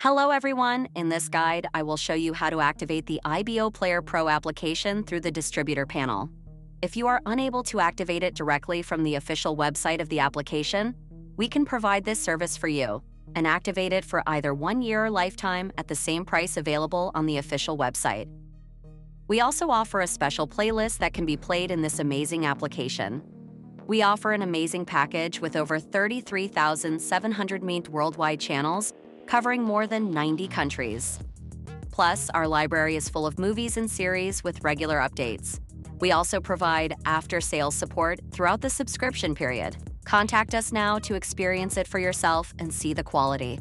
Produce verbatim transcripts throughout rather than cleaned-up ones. Hello everyone, in this guide I will show you how to activate the I B O Player Pro application through the distributor panel. If you are unable to activate it directly from the official website of the application, we can provide this service for you and activate it for either one year or lifetime at the same price available on the official website. We also offer a special playlist that can be played in this amazing application. We offer an amazing package with over thirty-three thousand seven hundred mint worldwide channels covering more than ninety countries. Plus, our library is full of movies and series with regular updates. We also provide after-sales support throughout the subscription period. Contact us now to experience it for yourself and see the quality.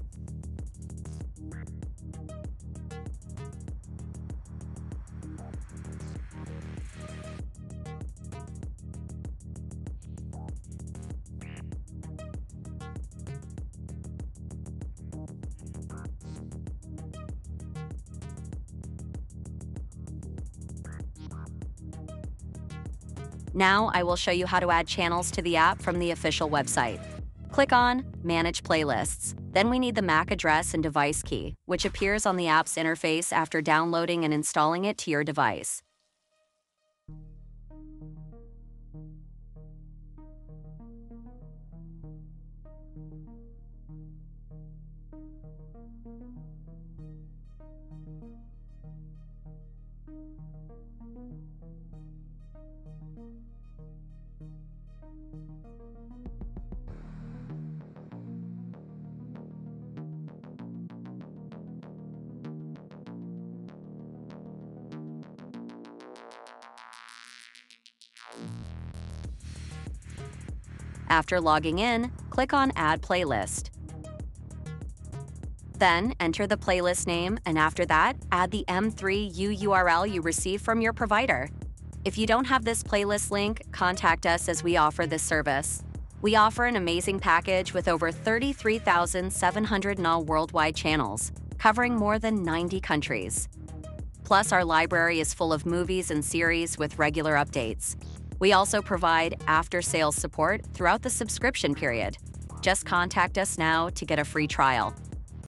Now I will show you how to add channels to the app from the official website. Click on Manage Playlists. Then we need the M A C address and device key, which appears on the app's interface after downloading and installing it to your device. After logging in, click on Add Playlist. Then enter the playlist name, and after that, add the M three U U R L you receive from your provider. If you don't have this playlist link, contact us as we offer this service. We offer an amazing package with over thirty-three thousand seven hundred N A W worldwide channels, covering more than ninety countries. Plus, our library is full of movies and series with regular updates. We also provide after-sales support throughout the subscription period. Just contact us now to get a free trial.